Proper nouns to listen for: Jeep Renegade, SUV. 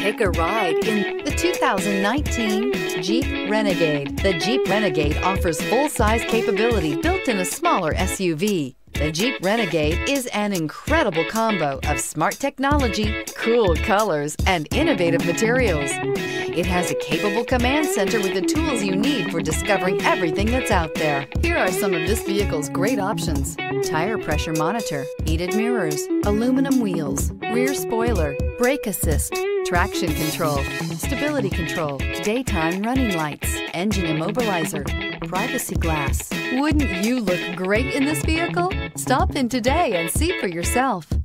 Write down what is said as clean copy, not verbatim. Take a ride in the 2019 Jeep Renegade. The Jeep Renegade offers full-size capability built in a smaller SUV. The Jeep Renegade is an incredible combo of smart technology, cool colors, and innovative materials. It has a capable command center with the tools you need for discovering everything that's out there. Here are some of this vehicle's great options: tire pressure monitor, heated mirrors, aluminum wheels, rear spoiler, brake assist, traction control, stability control, daytime running lights, engine immobilizer, privacy glass. Wouldn't you look great in this vehicle? Stop in today and see for yourself.